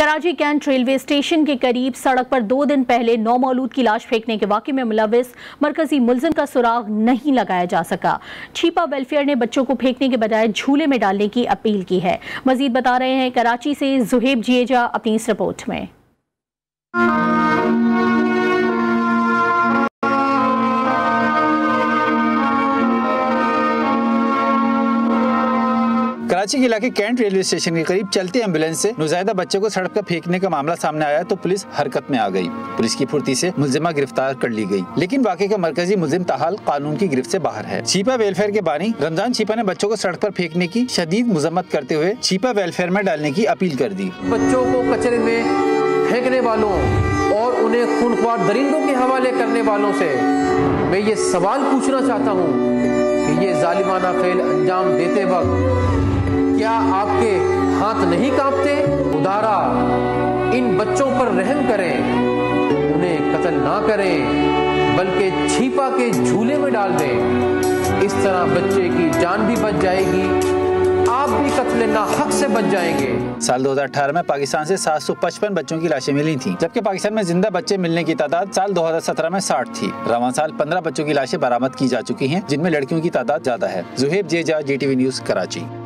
Karachi cantt railway station के करीब सड़क पर 2 दिन पहले 9 मौलूद की लाश फेंकने के वाक़े में मुलविस मरकजी मुलजिम का सुराग नहीं लगाया जा सका। छिपा वेलफेयर ने बच्चों को फेंकने के बजाय झूले में डालने की अपील की है। मजीद बता रहे हैं कराची से जुहेब जियेजा अपनी इस रिपोर्ट में। कराची के इलाके कैंट रेलवे स्टेशन के करीब चलते एम्बुलेंस से नुजायदा बच्चे को सड़क पर फेंकने का मामला सामने आया तो पुलिस हरकत में आ गई। पुलिस की फुर्ती से मुलजिमा गिरफ्तार कर ली गई, लेकिन वाकई का मरकजी मुलजिम ताहाल कानून की गिरफ्त से बाहर है। छिपा वेलफेयर के बानी रमजान छिपा ने बच्चों को सड़क पर फेंकने की शदीद मजम्मत करते हुए छिपा वेलफेयर में डालने की अपील कर दी। बच्चों को कचरे में फेंकने वालों और उन्हें खूनख्वार दरिंदों के हवाले करने वालों से मैं ये सवाल पूछना चाहता हूँ कि ये जालिमाना फेल अंजाम देते वक्त क्या आपके हाथ नहीं कांपते? खुदारा इन बच्चों पर रहम करें, उन्हें कत्ल ना करें, बल्कि छिपा के झूले में डाल दें। इस तरह बच्चे की जान भी बच जाएगी, आप भी कत्ले ना हक से बच जाएंगे। साल 2018 में पाकिस्तान से 755 बच्चों की लाशें मिली थी, जबकि पाकिस्तान में जिंदा बच्चे मिलने की तादाद साल 2017 में 60 थी। रवान साल 15 बच्चों की लाशें बरामद की जा चुकी हैं, जिनमें लड़कियों की तादाद ज्यादा है। जुहेब जियेजा, JTV न्यूज़, कराची।